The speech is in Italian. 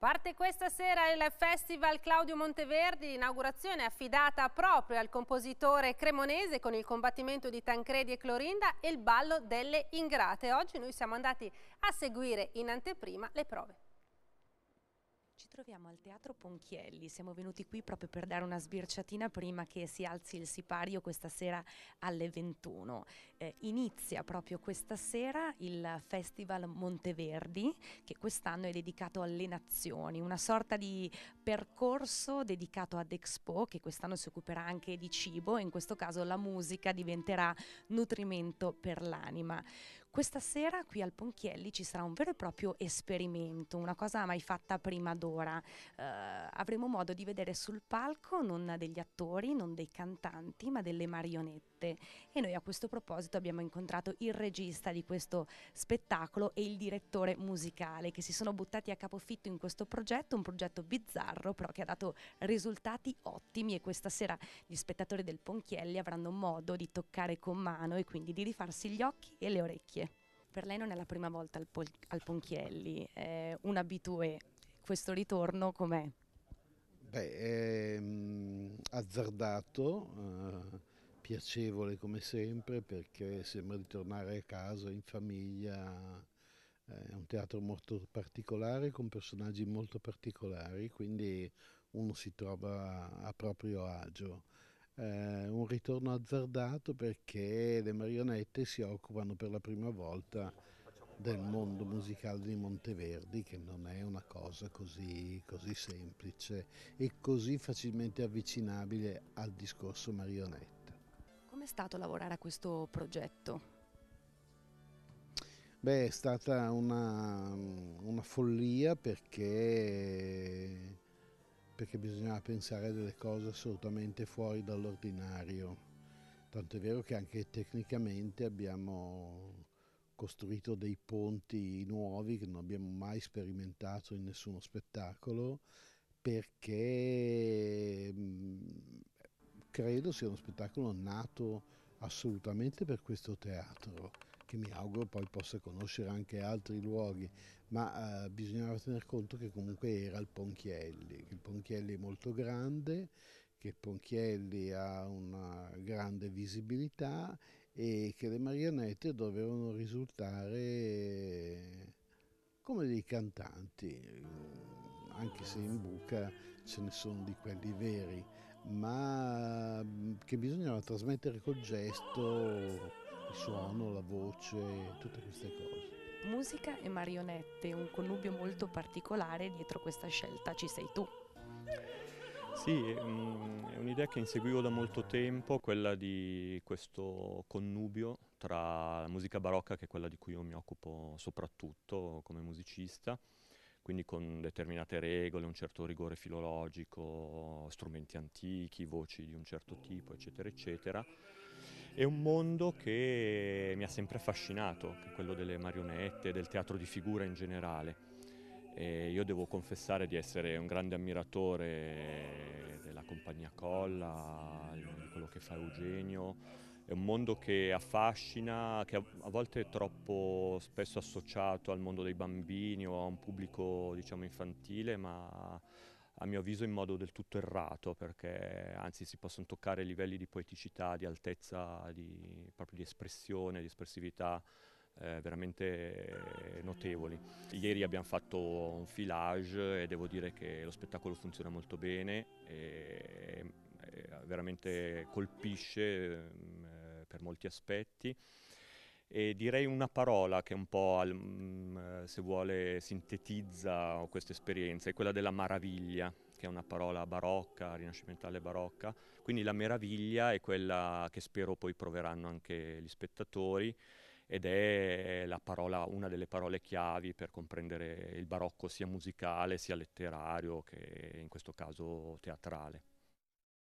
Parte questa sera il Festival Claudio Monteverdi, l'inaugurazione è affidata proprio al compositore cremonese con il Combattimento di Tancredi e Clorinda e il Ballo delle Ingrate. Oggi noi siamo andati a seguire in anteprima le prove. Ci troviamo al Teatro Ponchielli, siamo venuti qui proprio per dare una sbirciatina prima che si alzi il sipario questa sera alle 21. Inizia proprio questa sera il Festival Monteverdi, che quest'anno è dedicato alle nazioni, una sorta di percorso dedicato ad Expo, che quest'anno si occuperà anche di cibo e in questo caso la musica diventerà nutrimento per l'anima. Questa sera qui al Ponchielli ci sarà un vero e proprio esperimento, una cosa mai fatta prima d'ora. Avremo modo di vedere sul palco non degli attori, non dei cantanti, ma delle marionette. E noi a questo proposito abbiamo incontrato il regista di questo spettacolo e il direttore musicale, che si sono buttati a capofitto in questo progetto, un progetto bizzarro però che ha dato risultati ottimi, e questa sera gli spettatori del Ponchielli avranno modo di toccare con mano e quindi di rifarsi gli occhi e le orecchie. Per lei non è la prima volta al Ponchielli, è un abitué. Questo ritorno com'è? Beh, è azzardato, piacevole come sempre, perché sembra di tornare a casa, in famiglia. È un teatro molto particolare, con personaggi molto particolari, quindi uno si trova a proprio agio. Un ritorno azzardato perché le marionette si occupano per la prima volta del mondo musicale di Monteverdi, che non è una cosa così semplice e così facilmente avvicinabile al discorso marionetta. Com'è stato lavorare a questo progetto? Beh, è stata una follia, perché bisognava pensare a delle cose assolutamente fuori dall'ordinario. Tanto è vero che anche tecnicamente abbiamo costruito dei ponti nuovi che non abbiamo mai sperimentato in nessuno spettacolo, perché credo sia uno spettacolo nato assolutamente per questo teatro, che mi auguro poi possa conoscere anche altri luoghi, ma bisognava tener conto che comunque era il Ponchielli. Il Ponchielli è molto grande, che il Ponchielli ha una grande visibilità e che le marionette dovevano risultare come dei cantanti, anche se in buca ce ne sono di quelli veri, ma che bisognava trasmettere col gesto, il suono, la voce, tutte queste cose. Musica e marionette, un connubio molto particolare, dietro questa scelta ci sei tu. Sì, è un'idea che inseguivo da molto tempo, quella di questo connubio tra la musica barocca, che è quella di cui io mi occupo soprattutto come musicista, quindi con determinate regole, un certo rigore filologico, strumenti antichi, voci di un certo tipo, eccetera, eccetera. È un mondo che mi ha sempre affascinato, che è quello delle marionette, del teatro di figura in generale. E io devo confessare di essere un grande ammiratore della Compagnia Colla, di quello che fa Eugenio. È un mondo che affascina, che a volte è troppo spesso associato al mondo dei bambini o a un pubblico, diciamo, infantile, ma a mio avviso in modo del tutto errato, perché anzi si possono toccare livelli di poeticità, di altezza, proprio di espressione, di espressività veramente notevoli. Ieri abbiamo fatto un filage e devo dire che lo spettacolo funziona molto bene e veramente colpisce per molti aspetti. E direi una parola che un po', se vuole, sintetizza questa esperienza, è quella della maraviglia, che è una parola barocca, rinascimentale barocca. Quindi la meraviglia è quella che spero poi proveranno anche gli spettatori, ed è la parola, una delle parole chiavi per comprendere il barocco sia musicale, sia letterario, che in questo caso teatrale.